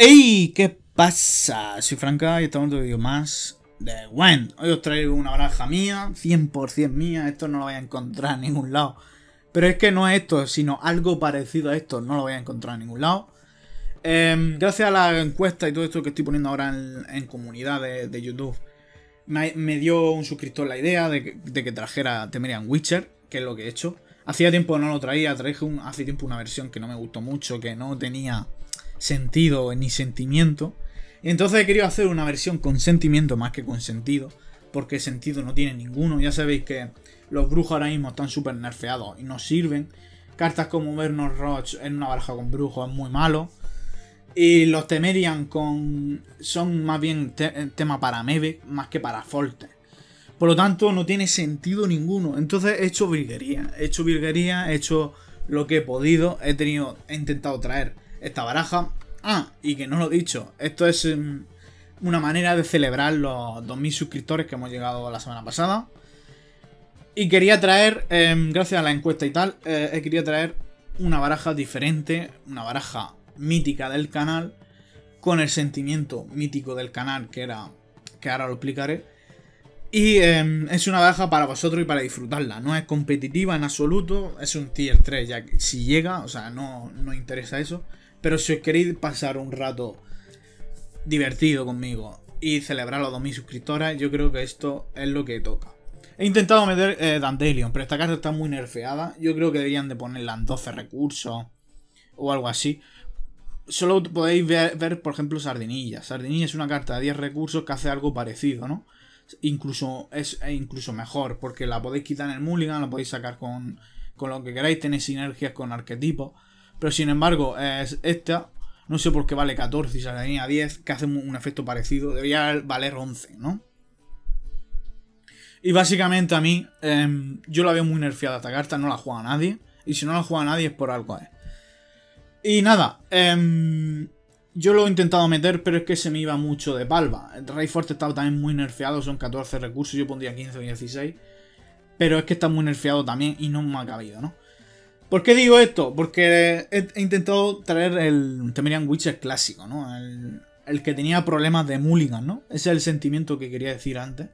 ¡Ey! ¿Qué pasa? Soy Franka y estamos en otro vídeo más de Gwent. Hoy os traigo una baraja mía, 100% mía. Esto no lo vais a encontrar en ningún lado. Pero es que no es esto, sino algo parecido a esto. No lo vais a encontrar en ningún lado. Gracias a la encuesta y todo esto que estoy poniendo ahora en comunidad de YouTube, me dio un suscriptor la idea de que trajera Temerian Witcher, que es lo que he hecho. Hacía tiempo que no lo traía, traje hace tiempo una versión que no me gustó mucho, que no tenía sentido ni sentimiento. Entonces he querido hacer una versión con sentimiento más que con sentido, porque sentido no tiene ninguno. Ya sabéis que los brujos ahora mismo están súper nerfeados y no sirven. Cartas como Vernon Roche en una baraja con brujos es muy malo. Y los Temerian son más bien tema para Meve más que para Foltest. Por lo tanto no tiene sentido ninguno. Entonces he hecho lo que he podido. He intentado traer esta baraja. Ah, y que no lo he dicho, esto es una manera de celebrar los 2000 suscriptores que hemos llegado la semana pasada. Y quería traer, gracias a la encuesta y tal, quería traer una baraja diferente, una baraja mítica del canal, con el sentimiento mítico del canal, que ahora lo explicaré. Y es una baraja para vosotros y para disfrutarla. No es competitiva en absoluto, es un tier 3 ya que si llega, o sea, no interesa eso. Pero si os queréis pasar un rato divertido conmigo y celebrar los 2000 suscriptores, yo creo que esto es lo que toca. He intentado meter Dandelion, pero esta carta está muy nerfeada. Yo creo que deberían de ponerla en 12 recursos o algo así. Solo podéis ver por ejemplo, Sardinilla. Sardinilla es una carta de 10 recursos que hace algo parecido, ¿no? Incluso mejor, porque la podéis quitar en el mulligan, la podéis sacar con lo que queráis, tenéis sinergias con arquetipos. Pero sin embargo, es esta, no sé por qué vale 14 y Sardinilla 10, que hace un efecto parecido. Debería valer 11, ¿no? Y básicamente a mí, yo la veo muy nerfeada esta carta, no la juega nadie. Y si no la juega nadie es por algo, ¿eh? Y nada, yo lo he intentado meter, pero es que se me iba mucho de palma. El Rayforte estaba también muy nerfeado, son 14 recursos, yo pondría 15 o 16. Pero es que está muy nerfeado también y no me ha cabido, ¿no? ¿Por qué digo esto? Porque he intentado traer el Temerian Witcher clásico, ¿no? El que tenía problemas de mulligan, ¿no? Ese es el sentimiento que quería decir antes.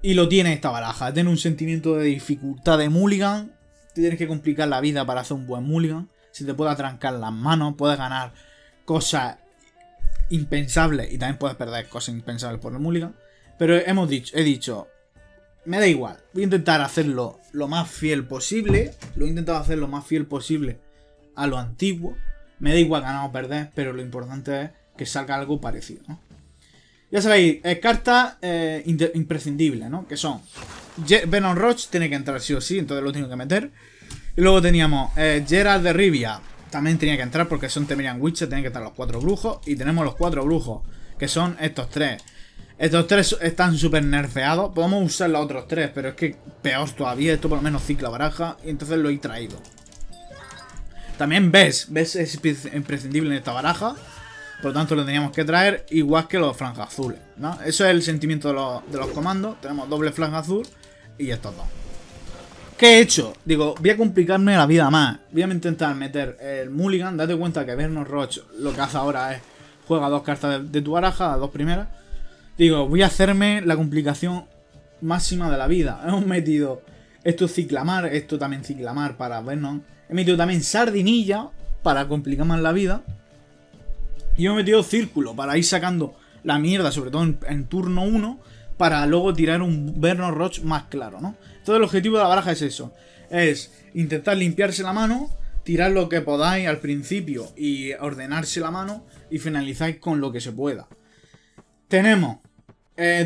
Y lo tiene esta baraja. Tiene un sentimiento de dificultad de mulligan. Te tienes que complicar la vida para hacer un buen mulligan. Se te puede atrancar las manos, puedes ganar cosas impensables y también puedes perder cosas impensables por el mulligan. Pero he dicho... Me da igual, voy a intentar hacerlo lo más fiel posible. Lo he intentado hacer lo más fiel posible a lo antiguo. Me da igual ganar o perder, pero lo importante es que salga algo parecido, ¿no? Ya sabéis, cartas imprescindibles, ¿no? Que son... Vernon Roche tiene que entrar sí o sí, entonces lo tengo que meter. Y luego teníamos Gerald de Rivia. También tenía que entrar porque son Temerian Witcher, tienen que estar los 4 brujos. Y tenemos los 4 brujos, que son estos 3. Estos 3 están súper nerfeados. Podemos usar los otros 3, pero es que peor todavía. Esto por lo menos cicla baraja. Y entonces lo he traído. También ves es imprescindible en esta baraja. Por lo tanto lo teníamos que traer. Igual que los franjas azules, ¿no? Eso es el sentimiento de los comandos. Tenemos doble franja azul y estos dos. ¿Qué he hecho? Digo, voy a complicarme la vida más. Voy a intentar meter el mulligan. Date cuenta que Vernon Roche lo que hace ahora es... Juega 2 cartas de tu baraja, las 2 primeras. Digo, voy a hacerme la complicación máxima de la vida. Hemos metido esto ciclamar, esto también ciclamar para Vernon. He metido también Sardinilla para complicar más la vida. Y hemos metido círculo para ir sacando la mierda, sobre todo en turno 1, para luego tirar un Vernon Roche más claro, ¿no? Entonces el objetivo de la baraja es eso. Es intentar limpiarse la mano, tirar lo que podáis al principio y ordenarse la mano y finalizáis con lo que se pueda. Tenemos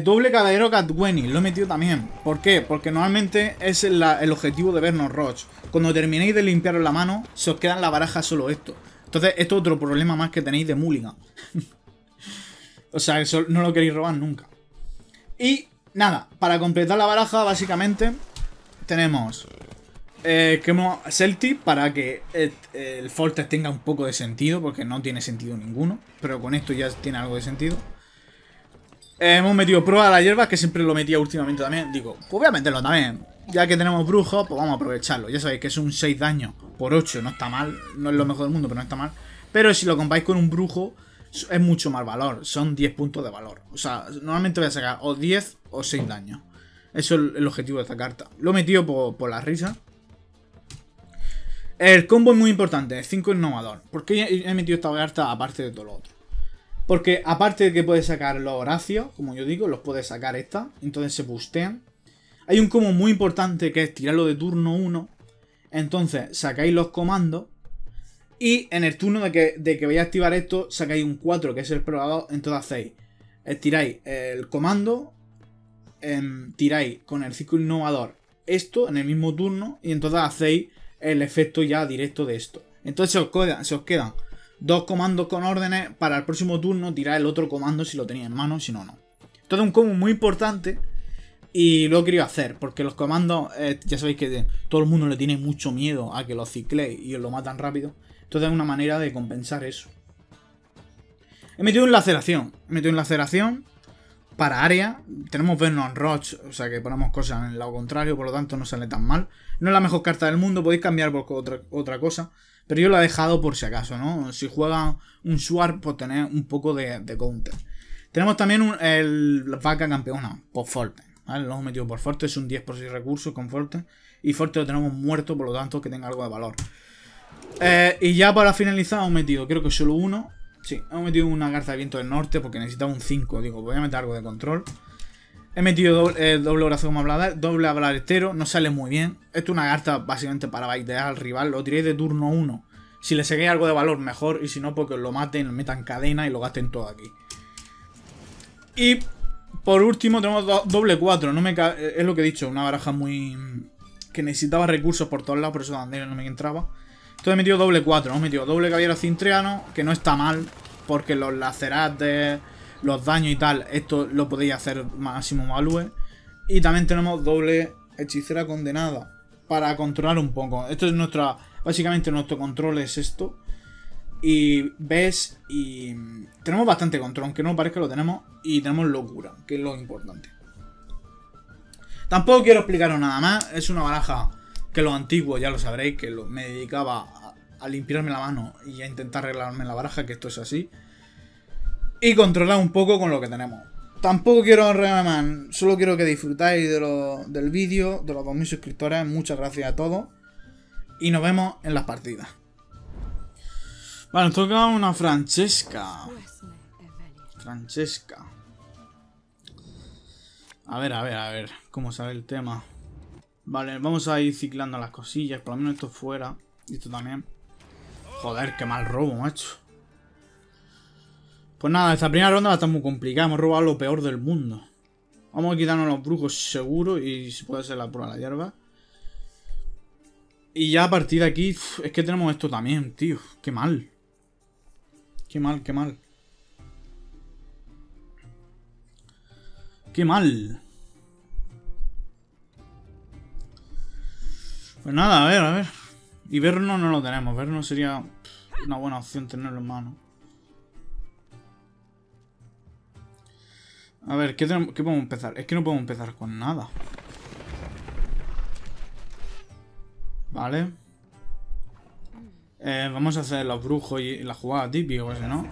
doble caballero Catwenny, lo he metido también. ¿Por qué? Porque normalmente es el objetivo de Vernon Roche. Cuando terminéis de limpiaros la mano, se os queda en la baraja solo esto. Entonces, esto es otro problema más que tenéis de mulligan. O sea, eso no lo queréis robar nunca. Y nada, para completar la baraja, básicamente, tenemos Quemo Celtic para que el Foltest tenga un poco de sentido, porque no tiene sentido ninguno. Pero con esto ya tiene algo de sentido. Hemos metido Prueba de la Hierba, que siempre lo metía últimamente también. Digo, pues voy a meterlo también. Ya que tenemos brujos, pues vamos a aprovecharlo. Ya sabéis que es un 6 daño por 8, no está mal. No es lo mejor del mundo, pero no está mal. Pero si lo compáis con un brujo, es mucho más valor. Son 10 puntos de valor. O sea, normalmente voy a sacar o 10 o 6 daños. Eso es el objetivo de esta carta. Lo he metido por la risa. El combo es muy importante. 5 innovador. ¿Por qué he metido esta carta aparte de todo lo otro? Porque aparte de que puedes sacar los Horacios, como yo digo, los puedes sacar esta. Entonces se bustean. Hay un combo muy importante que es tirarlo de turno 1. Entonces sacáis los comandos. Y en el turno de que vais a activar esto, sacáis un 4, que es el probador. Entonces hacéis, tiráis el comando, tiráis con el círculo innovador esto en el mismo turno. Y entonces hacéis el efecto ya directo de esto. Entonces se os quedan dos comandos con órdenes. Para el próximo turno tirar el otro comando si lo tenéis en mano, si no, no. Entonces un combo muy importante. Y lo he querido hacer, porque los comandos, ya sabéis que todo el mundo le tiene mucho miedo a que los cicléis y os lo matan rápido. Entonces es una manera de compensar eso. He metido en laceración. He metido en laceración para área. Tenemos Vernon Roche, o sea que ponemos cosas en el lado contrario, por lo tanto no sale tan mal. No es la mejor carta del mundo, podéis cambiar por otra cosa. Pero yo la he dejado por si acaso, ¿no? Si juega un Sword, pues tener un poco de counter. Tenemos también la vaca campeona, por Foltest. ¿Vale? Lo hemos metido por Foltest, es un 10 por 6 recursos con Foltest. Y Foltest lo tenemos muerto, por lo tanto que tenga algo de valor. Y ya para finalizar hemos metido, creo que solo uno. Sí, hemos metido una carta de viento del norte porque necesitaba un 5. Digo, voy a meter algo de control. He metido doble oración como habladar, doble hablarestero. No sale muy bien. Esto es una carta básicamente para baitear al rival. Lo tiréis de turno 1. Si le seguís algo de valor, mejor. Y si no, porque os lo maten, metan cadena y lo gasten todo aquí. Y por último tenemos doble 4. No me es lo que he dicho, una baraja muy... que necesitaba recursos por todos lados, por eso Dandelion no me entraba. Entonces he metido doble 4, hemos metido doble caballero cintreano, que no está mal, porque los lacerates, los daños y tal, esto lo podéis hacer máximo value. Y también tenemos doble hechicera condenada, para controlar un poco. Esto es nuestra, básicamente nuestro control es esto. Y ves, y tenemos bastante control, aunque no parezca lo tenemos, y tenemos locura, que es lo importante. Tampoco quiero explicaros nada más, es una baraja... que los antiguos ya lo sabréis, que me dedicaba a limpiarme la mano y a intentar arreglarme la baraja, que esto es así. Y controlar un poco con lo que tenemos. Tampoco quiero arreglar, solo quiero que disfrutáis del vídeo, de los 2000 suscriptores. Muchas gracias a todos. Y nos vemos en las partidas. Vale, nos toca una Francesca. Francesca. A ver, cómo sale el tema. Vale, vamos a ir ciclando las cosillas. Por lo menos esto fuera. Y esto también. Joder, qué mal robo, macho. Pues nada, esta primera ronda va a estar muy complicada. Hemos robado lo peor del mundo. Vamos a quitarnos los brujos seguro. Y si puede ser la prueba de la hierba. Y ya a partir de aquí... Es que tenemos esto también, tío. Qué mal. Qué mal. Qué mal. Pues nada, a ver. Y Verno no lo tenemos. Verno sería una buena opción tenerlo en mano. A ver, ¿qué podemos empezar? Es que no podemos empezar con nada. Vale. Vamos a hacer los brujos y la jugada típica, o ese, ¿no?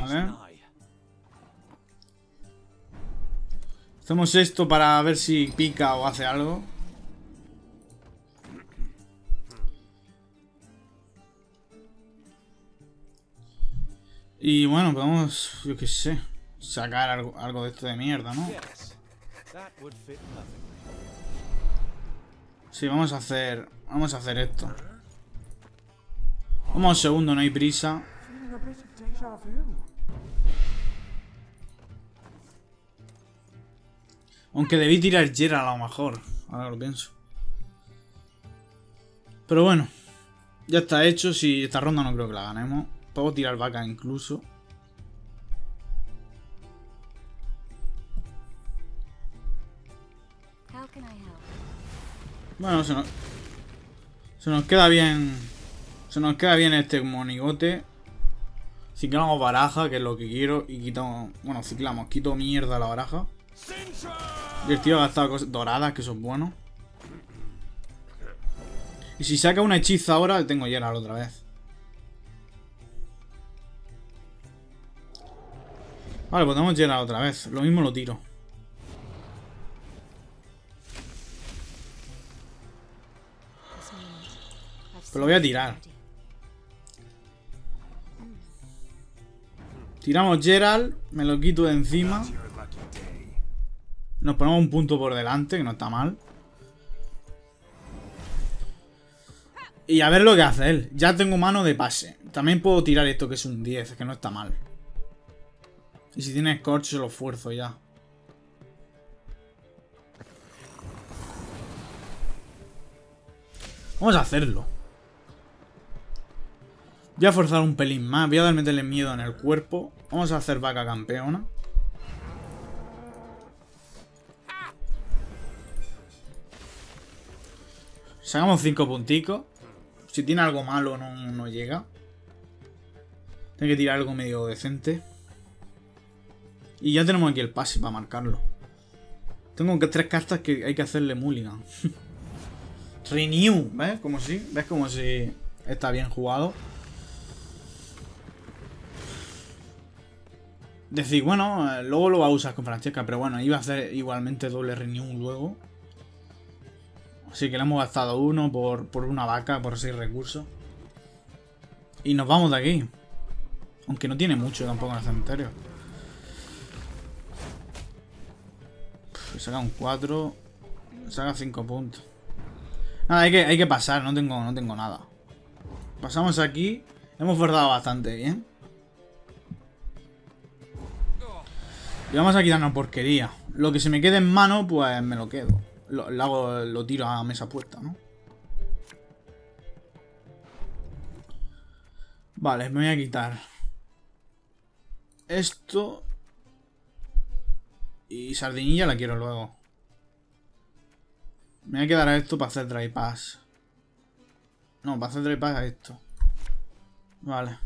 Vale. Hacemos esto para ver si pica o hace algo. Y bueno, podemos, yo qué sé, sacar algo de esto de mierda, ¿no? Sí, vamos a hacer esto. Vamos, segundo, no hay prisa. Aunque debí tirar Gerald a lo mejor. Ahora lo pienso. Pero bueno. Ya está hecho. Si esta ronda no creo que la ganemos. Puedo tirar vaca incluso. Bueno, se nos queda bien. Se nos queda bien este monigote. Ciclamos baraja, que es lo que quiero. Y quitamos. Bueno, quito mierda a la baraja. Central! Y el tío ha gastado cosas doradas, que son buenos. Y si saca una hechiza ahora, tengo Gerald otra vez. Vale, pues tenemos Gerald otra vez. Lo mismo lo tiro. Pero lo voy a tirar. Tiramos Gerald. Me lo quito de encima. Nos ponemos un punto por delante, que no está mal. Y a ver lo que hace él. Ya tengo mano de pase. También puedo tirar esto, que es un 10, que no está mal. Y si tiene Scorch, se lo esfuerzo ya. Vamos a hacerlo. Voy a forzar un pelín más. Voy a meterle miedo en el cuerpo. Vamos a hacer vaca campeona. Sacamos 5 punticos. Si tiene algo malo, no llega. Tengo que tirar algo medio decente. Y ya tenemos aquí el pase para marcarlo. Tengo 3 cartas que hay que hacerle mulligan. Renew, ¿ves? Como si, ¿ves? Como si está bien jugado. Decir, bueno, luego lo va a usar con Francesca, pero bueno, iba a hacer igualmente doble renew luego. Así que le hemos gastado uno por una vaca, por 6 recursos. Y nos vamos de aquí. Aunque no tiene mucho tampoco en el cementerio. Saca un 4. Saca 5 puntos. Nada, hay que pasar. No tengo nada. Pasamos aquí. Hemos forzado bastante bien. Y vamos a quitarnos porquería. Lo que se me quede en mano, pues me lo quedo. Lo tiro a mesa puesta, ¿no? Vale, me voy a quitar esto. Y Sardinilla la quiero luego. Me voy a quedar a esto para hacer dry pass. No, para hacer dry pass a esto. Vale.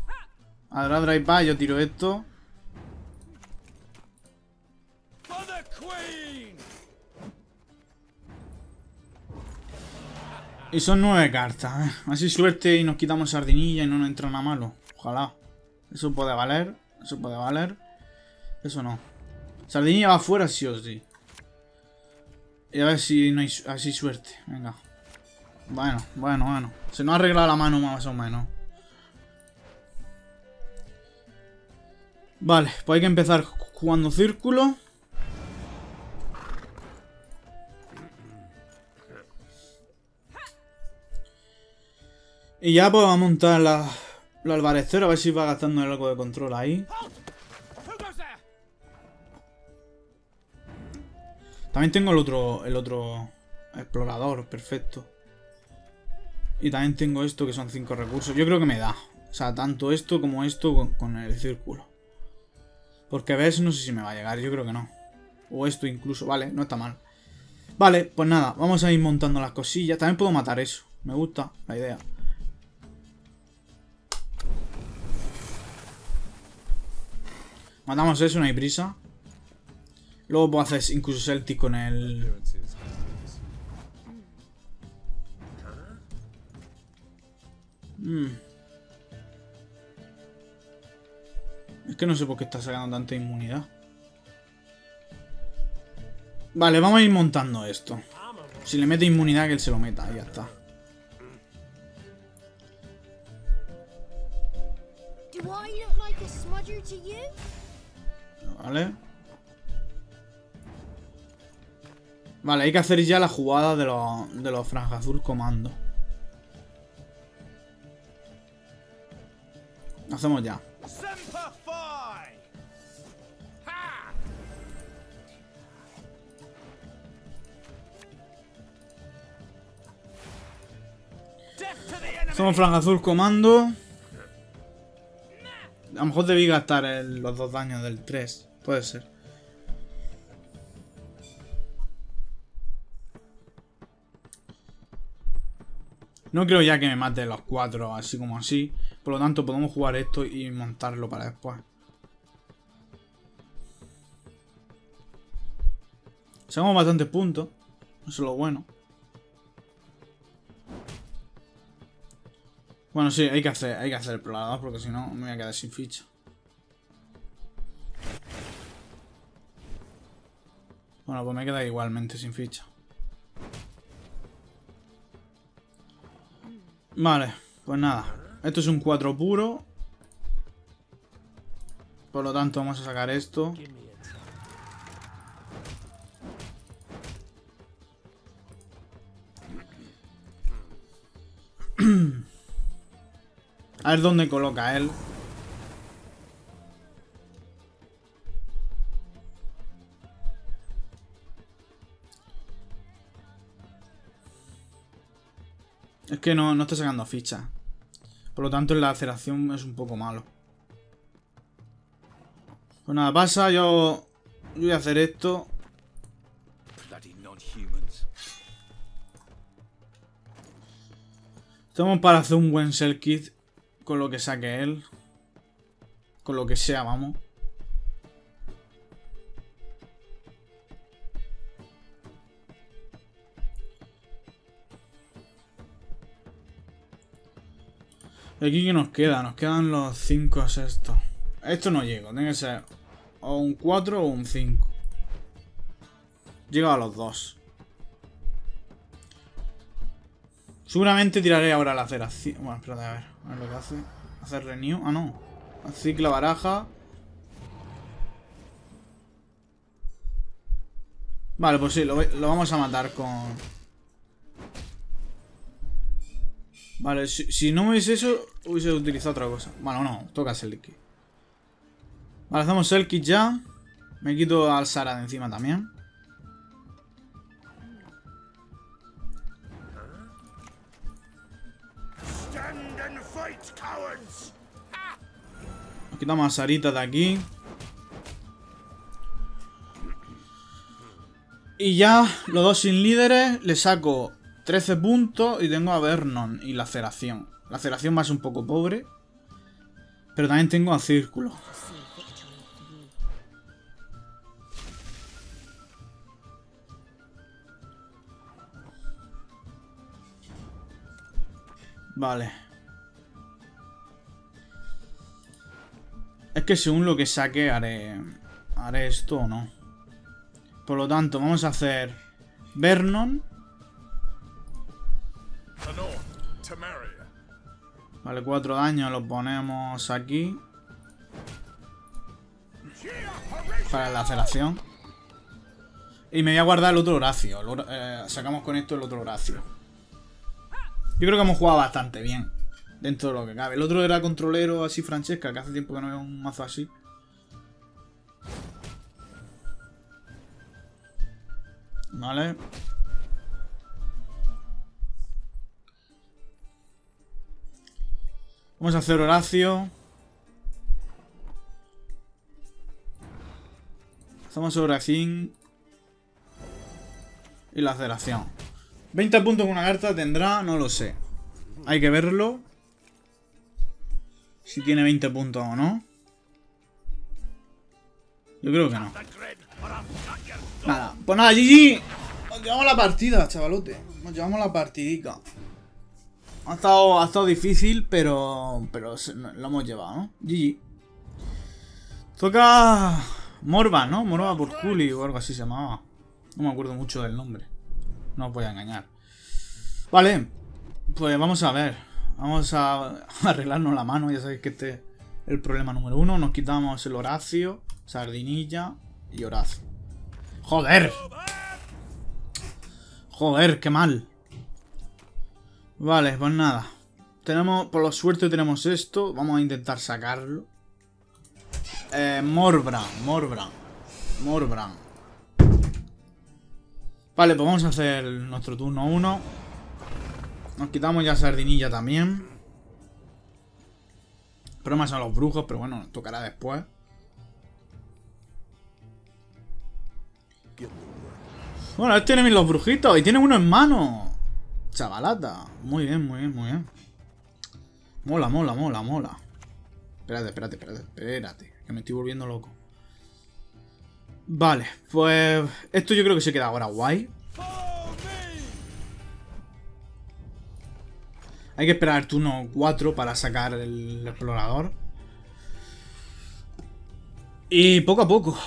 Ahora dry pass, yo tiro esto. Y son 9 cartas, ¿eh? Así suerte y nos quitamos Sardinilla y no nos entra nada malo. Ojalá. Eso puede valer. Eso puede valer. Eso no. Sardinilla va afuera sí o sí. Y a ver si no hay así suerte. Venga. Bueno. Se nos ha arreglado la mano más o menos. Vale, pues hay que empezar jugando círculo. Y ya pues vamos a montar la albarecera. A ver si va gastando el arco de control ahí. También tengo el otro explorador, perfecto. Y también tengo esto, que son 5 recursos. Yo creo que me da. O sea, tanto esto como esto con el círculo. Porque ves, no sé si me va a llegar, yo creo que no. O esto incluso, vale, no está mal. Vale, pues nada, vamos a ir montando las cosillas. También puedo matar eso, me gusta la idea. Matamos eso, no hay prisa. Luego puedo hacer incluso Celtic con el... Es que no sé por qué está sacando tanta inmunidad. Vale, vamos a ir montando esto. Si le mete inmunidad, que él se lo meta, ya está. Vale, hay que hacer ya la jugada de los Franja Azul Comando. Lo hacemos ya. Somos Franja Azul Comando. A lo mejor debí gastar los 2 daños del 3. Puede ser. No creo ya que me mate los 4 así como así. Por lo tanto podemos jugar esto y montarlo para después. Tenemos bastantes puntos. Eso es lo bueno. Bueno, sí, hay que hacer el explorador, porque si no me voy a quedar sin ficha. Bueno, pues me queda igualmente sin ficha. Vale, pues nada. Esto es un 4 puro. Por lo tanto, vamos a sacar esto. A ver dónde coloca él. Es que no está sacando fichas. Por lo tanto, en la aceleración es un poco malo. Pues nada, pasa. Yo voy a hacer esto. Estamos para hacer un buen sell kit. Con lo que saque él. Con lo que sea, vamos. Aquí que nos queda. Nos quedan los 5 estos. Esto no llego. Tiene que ser o un 4 o un 5. Llego a los 2. Seguramente tiraré ahora la aceración. Bueno, espérate, a ver lo que hace. Hacer renew. Ah, no. Cicla baraja. Vale, pues sí, lo vamos a matar con... Vale, si no hubiese eso, hubiese utilizado otra cosa. Bueno, no, toca Selkie. Vale, hacemos Selkie ya. Me quito al Sara de encima también. Quitamos a Sarita de aquí. Y ya, los dos sin líderes. Le saco 13 puntos. Y tengo a Vernon y laceración. Laceración va a ser un poco pobre. Pero también tengo a Círculo. Vale. Es que según lo que saque haré esto o no. Por lo tanto, vamos a hacer Vernon. Vale, 4 daños lo ponemos aquí. Para la aceleración. Y me voy a guardar el otro Horacio. Sacamos con esto el otro Horacio. Yo creo que hemos jugado bastante bien. Dentro de lo que cabe. El otro era controlero así, Francesca, que hace tiempo que no veo un mazo así. Vale. Vamos a hacer Horacio. Hacemos Horacín. Y la aceleración. 20 puntos con una carta tendrá, no lo sé. Hay que verlo. Si tiene 20 puntos o no. Yo creo que no. Nada. Pues nada, GG. Nos llevamos la partida, chavalote. Nos llevamos la partidica. Ha estado difícil, pero lo hemos llevado, ¿no? GG. Toca... Morvran, ¿no? Morvran por Culi o algo así se llamaba. No me acuerdo mucho del nombre. No os voy a engañar. Vale. Pues vamos a ver. Vamos a arreglarnos la mano, ya sabéis que este es el problema número uno. Nos quitamos el Horacio, Sardinilla y Horacio. ¡Joder! ¡Joder, qué mal! Vale, pues nada. Tenemos, por la suerte tenemos esto. Vamos a intentar sacarlo. Morvran. Vale, pues vamos a hacer nuestro turno 1. Nos quitamos ya Sardinilla también. Problemas a los brujos, pero bueno, nos tocará después. Bueno, este tiene los brujitos y tiene uno en mano. Chavalata. Muy bien, muy bien, muy bien. Mola. Espérate. Que me estoy volviendo loco. Vale, pues esto yo creo que se queda ahora guay. Hay que esperar el turno 4 para sacar el explorador. Y poco a poco.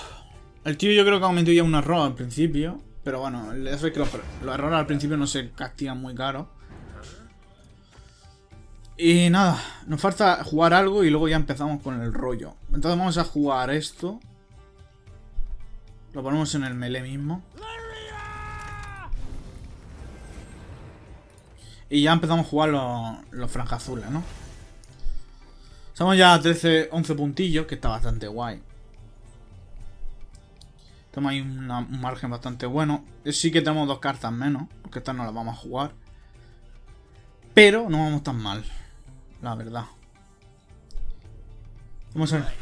El tío yo creo que ha cometido ya un error al principio. Pero bueno, eso es que los errores al principio no se castigan muy caro. Y nada, nos falta jugar algo y luego ya empezamos con el rollo. Entonces vamos a jugar esto. Lo ponemos en el melee mismo. Y ya empezamos a jugar los franjas azules, ¿no? Somos ya a 13, 11 puntillos, que está bastante guay. Tenemos ahí un margen bastante bueno. Sí que tenemos dos cartas menos, porque estas no las vamos a jugar. Pero no vamos tan mal, la verdad. Vamos a ver.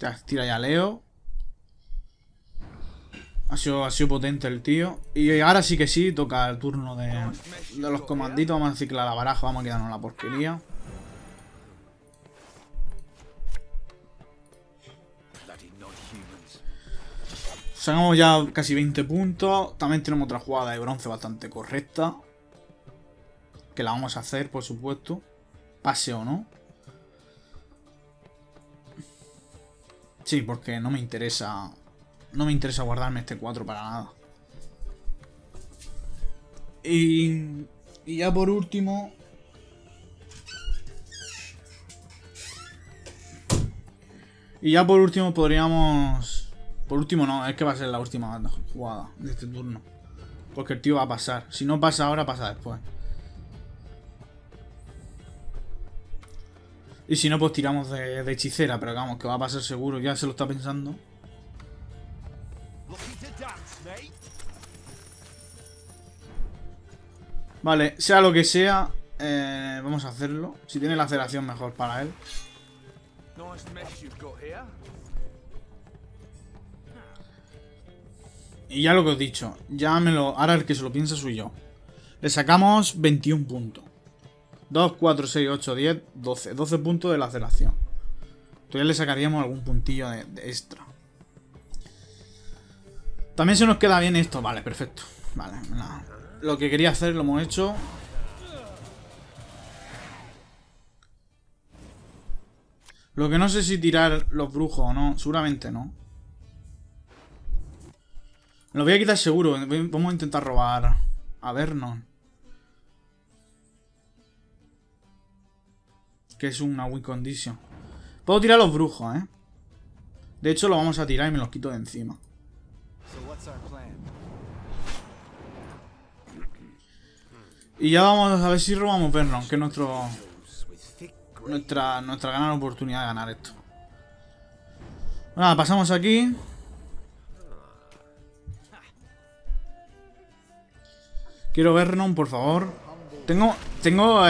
Ya, tira ya Leo. Ha sido potente el tío. Y ahora sí que sí, toca el turno de los comanditos. Vamos a ciclar la baraja, vamos a quedarnos la porquería. Sacamos ya casi 20 puntos. También tenemos otra jugada de bronce bastante correcta. Que la vamos a hacer, por supuesto. Pase o no. Sí, porque no me interesa... No me interesa guardarme este 4 para nada. Y ya por último... podríamos... Por último no, es que va a ser la última jugada de este turno. Porque el tío va a pasar. Si no pasa ahora, pasa después. Y si no, pues tiramos de hechicera. Pero vamos, que va a pasar seguro. Ya se lo está pensando. Vale, sea lo que sea, vamos a hacerlo. Si tiene la aceleración, mejor para él. Y ya lo que os he dicho, ya me lo... Ahora el que se lo piensa soy yo. Le sacamos 21 puntos. 2, 4, 6, 8, 10, 12. 12 puntos de la aceleración. Todavía le sacaríamos algún puntillo de extra. También se nos queda bien esto. Vale, perfecto. Vale, nada. Lo que quería hacer lo hemos hecho. Lo que no sé si tirar los brujos o no. Seguramente no. Lo voy a quitar seguro. Vamos a intentar robar a Vernon. Que es una win condition. Puedo tirar los brujos, ¿eh? De hecho, lo vamos a tirar y me los quito de encima. Y ya vamos a ver si robamos Vernon, que es nuestra gran oportunidad de ganar esto. Nada, pasamos aquí. Quiero Vernon, por favor. Tengo 5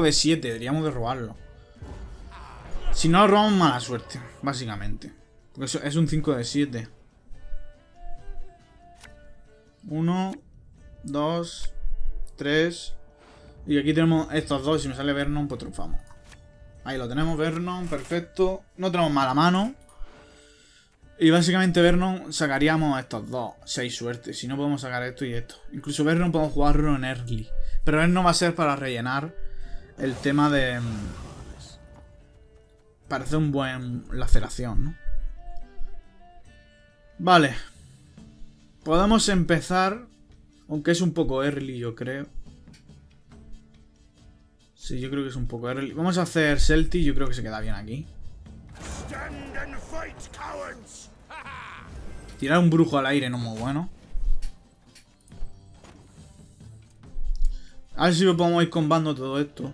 de 7, deberíamos de robarlo. Si no lo robamos, mala suerte, básicamente. Porque eso es un 5 de 7. 1, 2... 3. Y aquí tenemos estos dos. Si me sale Vernon, pues triunfamos. Ahí lo tenemos, Vernon, perfecto. No tenemos mala mano. Y básicamente Vernon sacaríamos estos dos. 6 suertes. Si no, podemos sacar esto y esto. Incluso Vernon podemos jugarlo en early. Pero él no va a ser para rellenar el tema de... Para hacer un buen laceración, ¿no? Vale. Podemos empezar... Aunque es un poco early, yo creo. Sí, yo creo que es un poco early. Vamos a hacer Celtic, yo creo que se queda bien aquí. Tirar un brujo al aire no es muy bueno. A ver si lo podemos ir combando todo esto.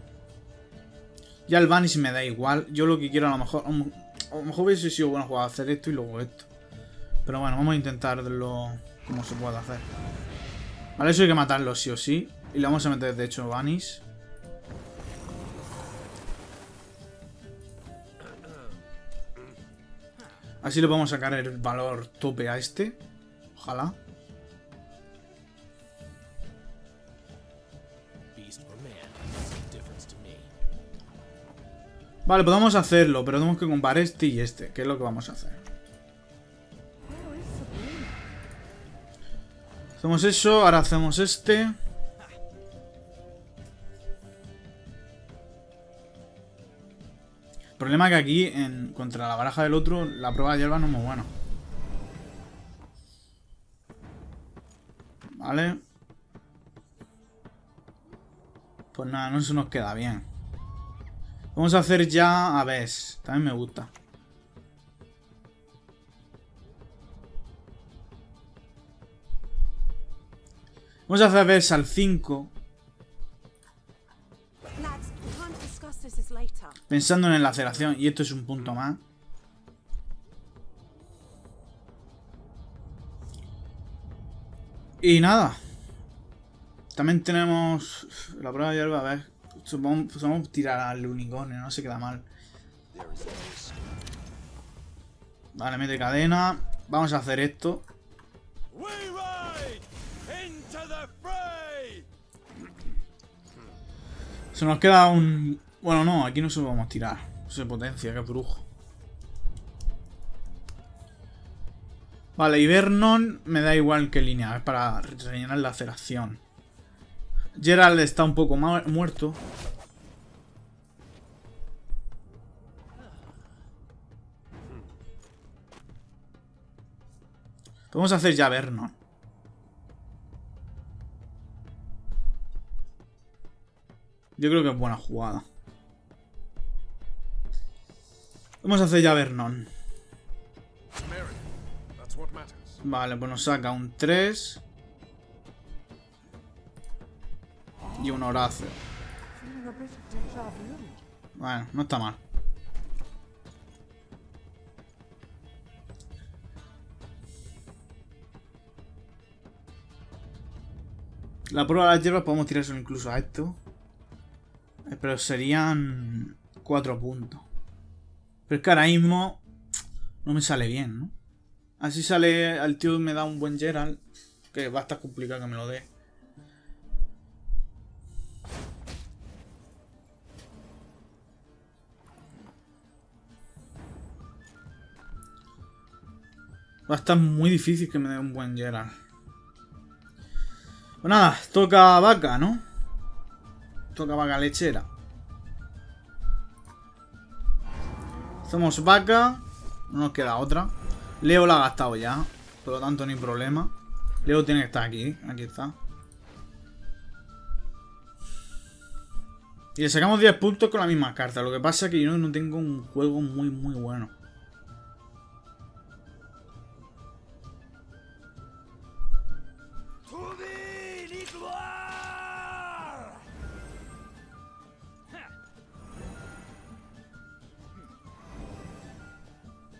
Ya el vanish me da igual. Yo lo que quiero a lo mejor hubiese sido bueno jugar hacer esto y luego esto. Pero bueno, vamos a intentarlo como se pueda hacer. Vale, eso hay que matarlo sí o sí. Y le vamos a meter, de hecho, vanish. Así le podemos sacar el valor tope a este. Ojalá. Vale, podemos hacerlo, pero tenemos que comprar este y este, que es lo que vamos a hacer. Hacemos eso, ahora hacemos este. El problema es que aquí, contra la baraja del otro, la prueba de hierba no es muy buena. Vale. Pues nada, no se nos queda bien. Vamos a hacer ya aves. También me gusta. Vamos a hacer aves al 5. Pensando en la aceleración. Y esto es un punto más. Y nada. También tenemos... La prueba de hierba, a ver. Vamos a tirar al unicornio, no se queda mal. Vale, mete cadena. Vamos a hacer esto. Se nos queda un... Bueno, no, aquí no se lo vamos a tirar. Eso se potencia, qué brujo. Vale, y Vernon me da igual que línea, es para rellenar la aceleración. Gerald está un poco muerto. Vamos a hacer ya Vernon. Yo creo que es buena jugada. Vamos a hacer ya Vernon. Vale, pues nos saca un 3. Y un Horacio. Bueno, no está mal. La prueba de las hierbas podemos tirar eso incluso a esto. Pero serían 4 puntos. Pero es que ahora mismo no me sale bien, ¿no? Así sale al tío y me da un buen Gerald. Que va a estar complicado que me lo dé. Va a estar muy difícil que me dé un buen Gerald. Pues nada, toca vaca, ¿no? Toca vaca lechera. Hacemos vaca. No nos queda otra. Leo la ha gastado ya. Por lo tanto, no hay problema. Leo tiene que estar aquí. Aquí está. Y le sacamos 10 puntos con la misma carta. Lo que pasa es que yo no tengo un juego muy, muy bueno.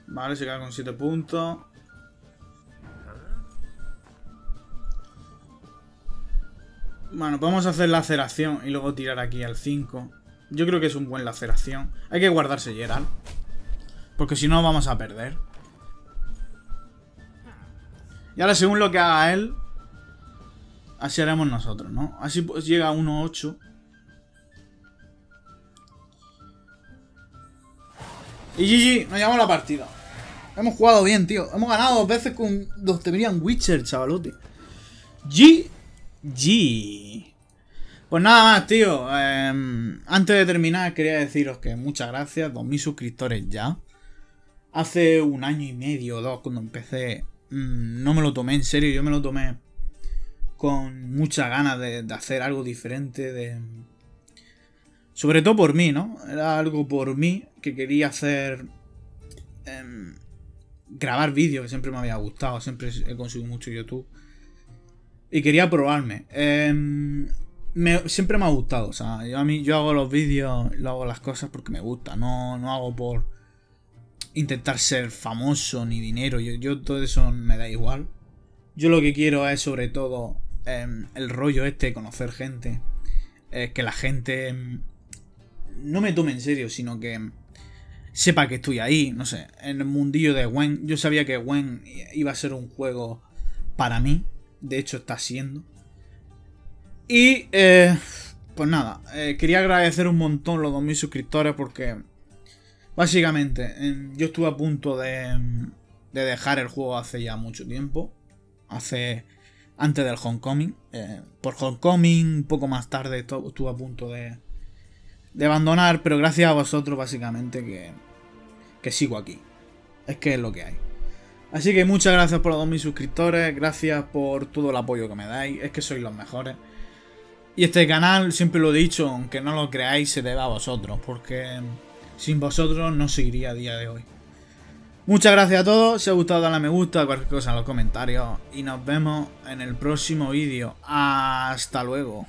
Vale, se queda con 7 puntos. Bueno, vamos a hacer laceración y luego tirar aquí al 5. Yo creo que es un buen laceración. Hay que guardarse Gerald. Porque si no vamos a perder. Y ahora según lo que haga él, así haremos nosotros, ¿no? Así pues llega a 1-8. Y GG, nos llevamos la partida. Hemos jugado bien, tío. Hemos ganado 2 veces con los Temerian Witcher, chavalote. GG. Pues nada más, tío. Antes de terminar, quería deciros que muchas gracias. 2000 suscriptores ya. Hace un año y medio o 2 cuando empecé. No me lo tomé en serio. Yo me lo tomé con muchas ganas de hacer algo diferente. Sobre todo por mí, ¿no? Era algo por mí que quería hacer... grabar vídeos, que siempre me había gustado. Siempre he consumido mucho YouTube. Y quería probarme. Siempre me ha gustado. O sea, yo hago los vídeos, lo hago las cosas porque me gusta. No hago por intentar ser famoso ni dinero. Yo todo eso me da igual. Yo lo que quiero es sobre todo el rollo este de conocer gente. Que la gente... no me tome en serio, sino que sepa que estoy ahí, no sé, en el mundillo de Gwent. Yo sabía que Gwent iba a ser un juego para mí, de hecho está siendo. Y pues nada, quería agradecer un montón los 2000 suscriptores porque básicamente yo estuve a punto de dejar el juego hace ya mucho tiempo, hace antes del homecoming. Por homecoming, un poco más tarde, estuve a punto de abandonar, pero gracias a vosotros, básicamente, que sigo aquí. Es que es lo que hay. Así que muchas gracias por los 2000 suscriptores, gracias por todo el apoyo que me dais, es que sois los mejores. Y este canal, siempre lo he dicho, aunque no lo creáis, se debe a vosotros, porque sin vosotros no seguiría a día de hoy. Muchas gracias a todos, si os ha gustado dale a me gusta, cualquier cosa en los comentarios, y nos vemos en el próximo vídeo. ¡Hasta luego!